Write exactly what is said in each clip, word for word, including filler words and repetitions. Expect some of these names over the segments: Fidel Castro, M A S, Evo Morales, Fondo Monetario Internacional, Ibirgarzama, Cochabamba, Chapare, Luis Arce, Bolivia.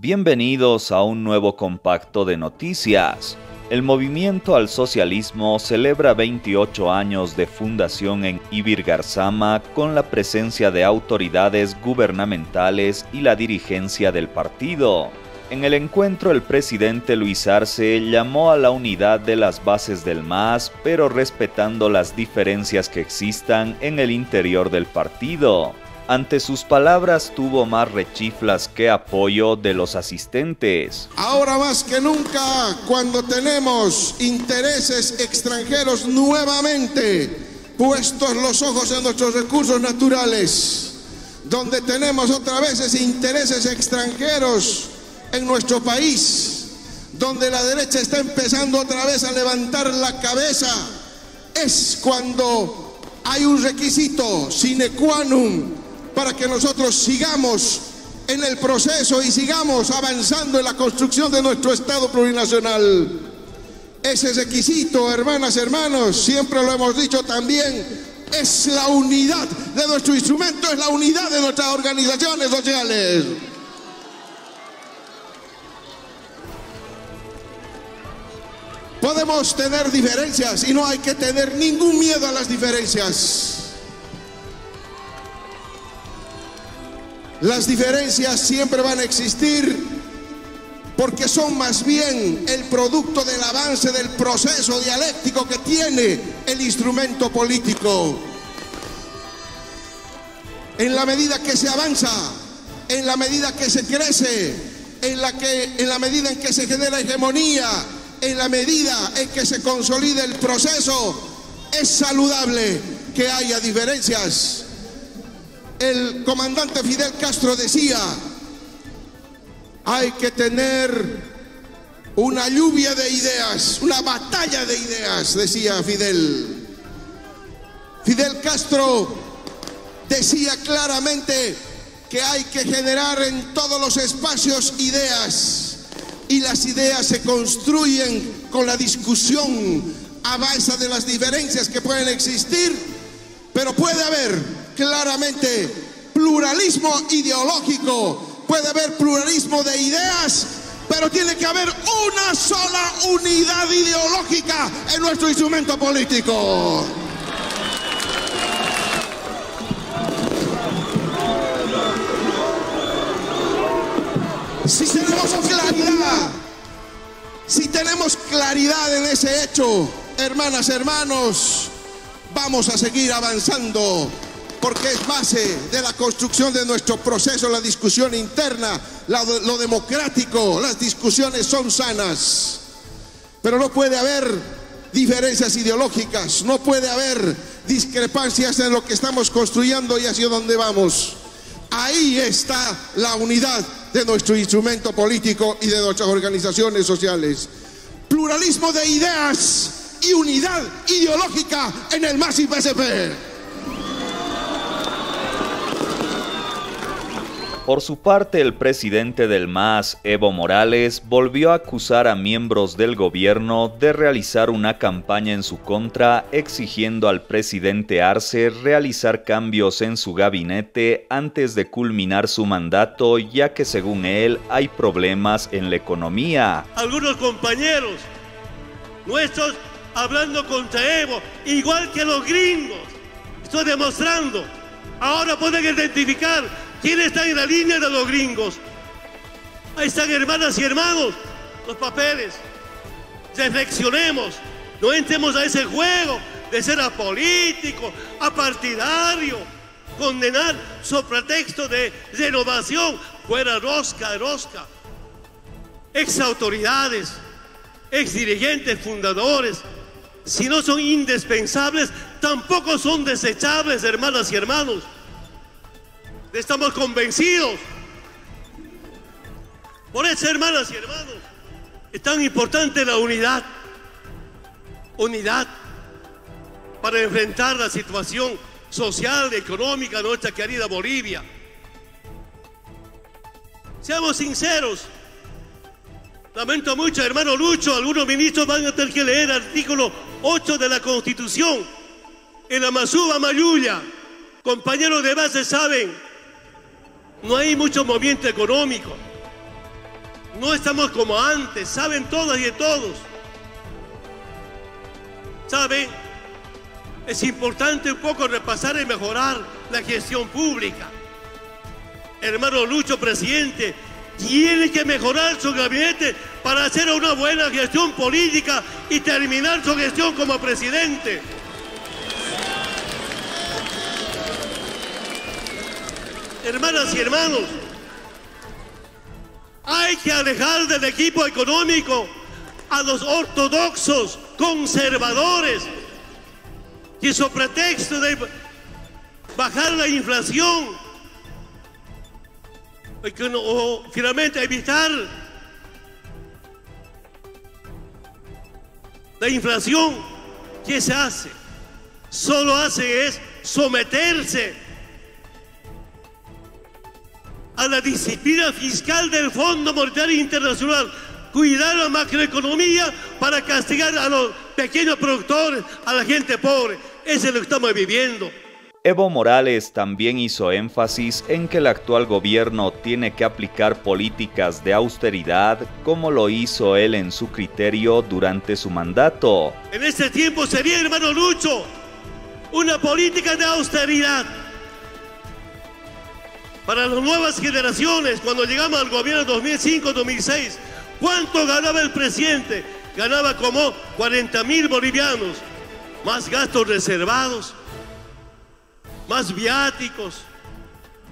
Bienvenidos a un nuevo compacto de noticias. El Movimiento al Socialismo celebra veintiocho años de fundación en Ibirgarzama con la presencia de autoridades gubernamentales y la dirigencia del partido. En el encuentro, el presidente Luis Arce llamó a la unidad de las bases del M A S, pero respetando las diferencias que existan en el interior del partido. Ante sus palabras tuvo más rechiflas que apoyo de los asistentes. Ahora más que nunca, cuando tenemos intereses extranjeros nuevamente puestos los ojos en nuestros recursos naturales, donde tenemos otra vez intereses extranjeros en nuestro país, donde la derecha está empezando otra vez a levantar la cabeza, es cuando hay un requisito sine qua non para que nosotros sigamos en el proceso y sigamos avanzando en la construcción de nuestro Estado plurinacional. Ese requisito, hermanas, hermanos, siempre lo hemos dicho también, es la unidad de nuestro instrumento, es la unidad de nuestras organizaciones sociales. Podemos tener diferencias y no hay que tener ningún miedo a las diferencias. Las diferencias siempre van a existir porque son más bien el producto del avance del proceso dialéctico que tiene el instrumento político. En la medida que se avanza, en la medida que se crece, en la, que, en la medida en que se genera hegemonía, en la medida en que se consolida el proceso, es saludable que haya diferencias. El comandante Fidel Castro decía, hay que tener una lluvia de ideas, una batalla de ideas, decía Fidel. Fidel Castro decía claramente que hay que generar en todos los espacios ideas, y las ideas se construyen con la discusión a base de las diferencias que pueden existir, pero puede haber claramente pluralismo ideológico, puede haber pluralismo de ideas, pero tiene que haber una sola unidad ideológica en nuestro instrumento político. Si tenemos claridad, si tenemos claridad en ese hecho, hermanas, hermanos, vamos a seguir avanzando, porque es base de la construcción de nuestro proceso, la discusión interna, lo, lo democrático, las discusiones son sanas. Pero no puede haber diferencias ideológicas, no puede haber discrepancias en lo que estamos construyendo y hacia dónde vamos. Ahí está la unidad de nuestro instrumento político y de nuestras organizaciones sociales. Pluralismo de ideas y unidad ideológica en el M A S I P S P. Por su parte, el presidente del M A S, Evo Morales, volvió a acusar a miembros del gobierno de realizar una campaña en su contra, exigiendo al presidente Arce realizar cambios en su gabinete antes de culminar su mandato, ya que según él hay problemas en la economía. Algunos compañeros nuestros hablando contra Evo, igual que los gringos, estoy demostrando, ahora pueden identificar ¿quién está en la línea de los gringos? Ahí están, hermanas y hermanos, los papeles. Reflexionemos, no entremos a ese juego de ser apolítico, apartidario, condenar su pretexto de renovación. Fuera rosca, rosca. Ex autoridades, ex dirigentes, fundadores, si no son indispensables, tampoco son desechables, hermanas y hermanos. Estamos convencidos. Por eso, hermanas y hermanos, es tan importante la unidad. Unidad para enfrentar la situación social y económica de nuestra querida Bolivia. Seamos sinceros. Lamento mucho, hermano Lucho, algunos ministros van a tener que leer el artículo ocho de la Constitución. En la Masuba Mayulla, compañeros de base saben, no hay mucho movimiento económico. No estamos como antes, saben todas y de todos. ¿Saben? Es importante un poco repasar y mejorar la gestión pública. Hermano Lucho, presidente, tiene que mejorar su gabinete para hacer una buena gestión política y terminar su gestión como presidente. Hermanas y hermanos, hay que alejar del equipo económico a los ortodoxos, conservadores, que su pretexto de bajar la inflación o finalmente evitar la inflación, ¿qué se hace? Solo hace es someterse a la disciplina fiscal del Fondo Monetario Internacional, cuidar la macroeconomía para castigar a los pequeños productores, a la gente pobre. Eso es lo que estamos viviendo. Evo Morales también hizo énfasis en que el actual gobierno tiene que aplicar políticas de austeridad, como lo hizo él en su criterio durante su mandato. En este tiempo sería, hermano Lucho, una política de austeridad. Para las nuevas generaciones, cuando llegamos al gobierno dos mil cinco dos mil seis, ¿cuánto ganaba el presidente? Ganaba como cuarenta mil bolivianos, más gastos reservados, más viáticos,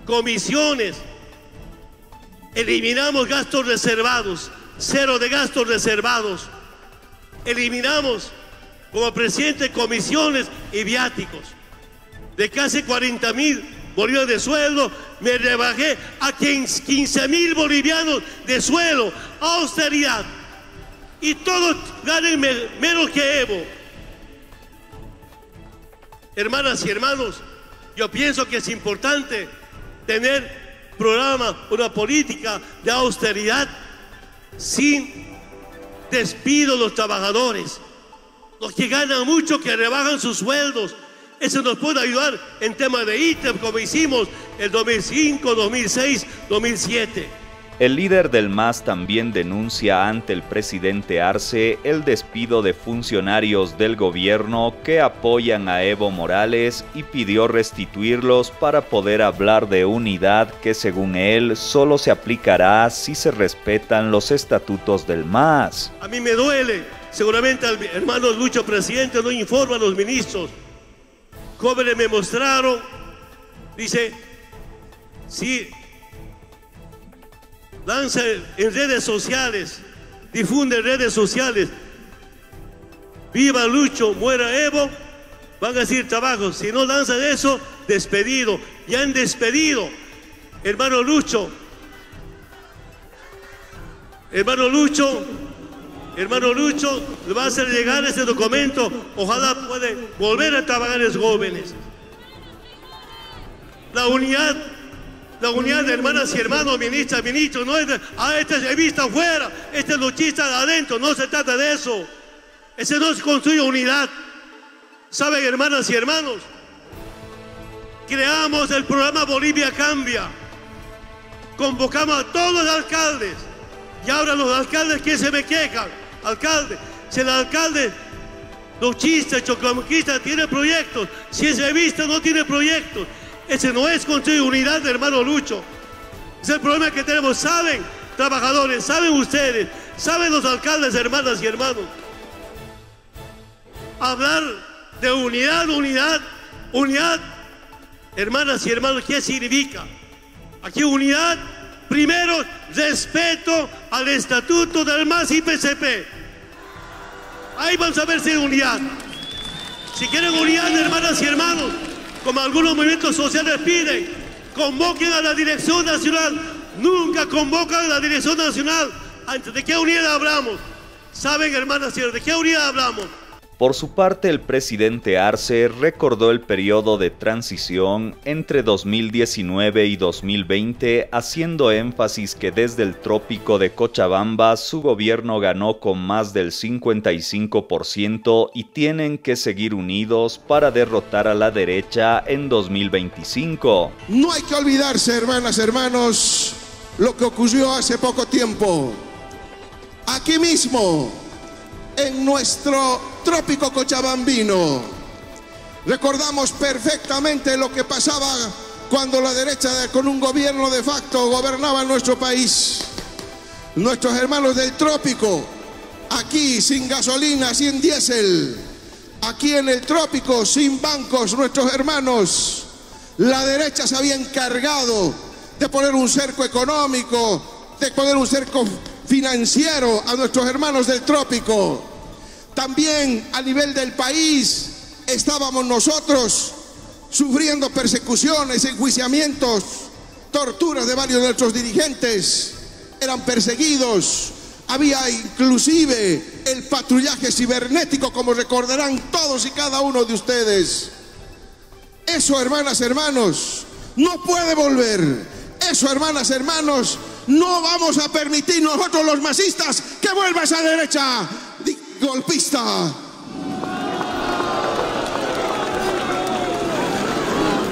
comisiones. Eliminamos gastos reservados, cero de gastos reservados. Eliminamos como presidente comisiones y viáticos. De casi cuarenta mil bolivianos de sueldo, me rebajé a quince mil bolivianos de sueldo, austeridad. Y todos ganen menos que Evo. Hermanas y hermanos, yo pienso que es importante tener programa, una política de austeridad sin despido a los trabajadores. Los que ganan mucho, que rebajan sus sueldos. Eso nos puede ayudar en tema de ítem, como hicimos el dos mil cinco, dos mil seis, dos mil siete. El líder del M A S también denuncia ante el presidente Arce el despido de funcionarios del gobierno que apoyan a Evo Morales y pidió restituirlos para poder hablar de unidad que, según él, solo se aplicará si se respetan los estatutos del M A S. A mí me duele. Seguramente al hermano Lucho, presidente, no informa a los ministros. Jóvenes me mostraron, dice, si lanza en redes sociales, difunde en redes sociales, viva Lucho, muera Evo, van a decir trabajo. Si no lanzan eso, despedido. Ya han despedido, hermano Lucho, hermano Lucho, Hermano Lucho, le va a hacer llegar ese documento. Ojalá pueda volver a trabajar los jóvenes. La unidad, la unidad de hermanas y hermanos, ministras, ministros, no es de, ah, este es revista afuera, este es luchista adentro, no se trata de eso. Ese no se construye unidad. ¿Saben, hermanas y hermanos? Creamos el programa Bolivia Cambia. Convocamos a todos los alcaldes. Y ahora los alcaldes que se me quejan, alcalde, si el alcalde luchista, choclamuquista tiene proyectos, si es revista no tiene proyectos, ese no es construir unidad, hermano Lucho. Es el problema que tenemos, saben trabajadores, saben ustedes, saben los alcaldes, hermanas y hermanos. Hablar de unidad, unidad, unidad, hermanas y hermanos, ¿qué significa? Aquí unidad. Primero, respeto al estatuto del M A S I P S P. Ahí vamos a ver si hay unidad. Si quieren unidad, hermanas y hermanos, como algunos movimientos sociales piden, convoquen a la dirección nacional. Nunca convocan a la dirección nacional. Antes, ¿de qué unidad hablamos? ¿Saben, hermanas y hermanos, de qué unidad hablamos? Por su parte, el presidente Arce recordó el periodo de transición entre dos mil diecinueve y dos mil veinte, haciendo énfasis que desde el trópico de Cochabamba su gobierno ganó con más del cincuenta y cinco por ciento y tienen que seguir unidos para derrotar a la derecha en dos mil veinticinco. No hay que olvidarse, hermanas, hermanos, lo que ocurrió hace poco tiempo. aquí mismo, en nuestro trópico cochabambino. Recordamos perfectamente lo que pasaba cuando la derecha con un gobierno de facto gobernaba nuestro país. Nuestros hermanos del trópico, aquí sin gasolina, sin diésel, aquí en el trópico, sin bancos, nuestros hermanos, la derecha se había encargado de poner un cerco económico, de poner un cerco financiero a nuestros hermanos del trópico. También a nivel del país estábamos nosotros sufriendo persecuciones, enjuiciamientos, torturas de varios de nuestros dirigentes. Eran perseguidos, había inclusive el patrullaje cibernético, como recordarán todos y cada uno de ustedes. Eso, hermanas, hermanos, no puede volver. Eso, hermanas, hermanos, no vamos a permitir nosotros los masistas que vuelva esa derecha golpista.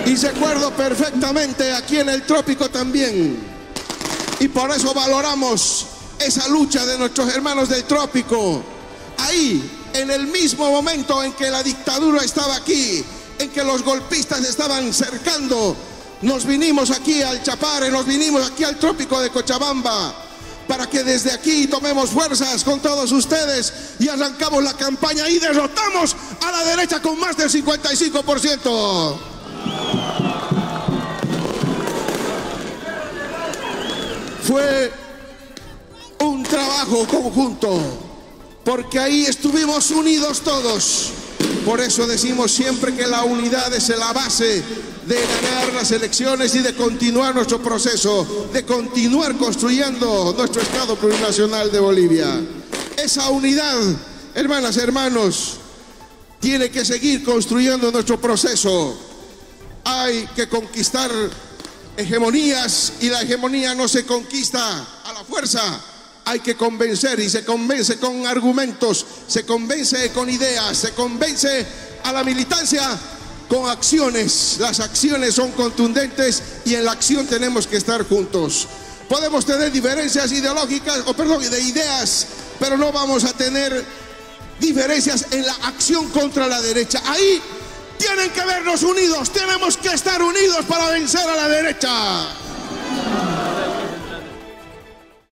Y se acuerdo perfectamente aquí en el trópico también. Y por eso valoramos esa lucha de nuestros hermanos del trópico. Ahí, en el mismo momento en que la dictadura estaba aquí, en que los golpistas estaban cercando, nos vinimos aquí al Chapare, nos vinimos aquí al trópico de Cochabamba, para que desde aquí tomemos fuerzas con todos ustedes y arrancamos la campaña y derrotamos a la derecha con más del cincuenta y cinco por ciento. Fue un trabajo conjunto, porque ahí estuvimos unidos todos. Por eso decimos siempre que la unidad es la base de ganar las elecciones y de continuar nuestro proceso, de continuar construyendo nuestro Estado plurinacional de Bolivia. Esa unidad, hermanas, hermanos, tiene que seguir construyendo nuestro proceso. Hay que conquistar hegemonías y la hegemonía no se conquista a la fuerza. Hay que convencer, y se convence con argumentos, se convence con ideas, se convence a la militancia con acciones. Las acciones son contundentes y en la acción tenemos que estar juntos. Podemos tener diferencias ideológicas, o perdón, de ideas, pero no vamos a tener diferencias en la acción contra la derecha. Ahí tienen que vernos unidos, tenemos que estar unidos para vencer a la derecha.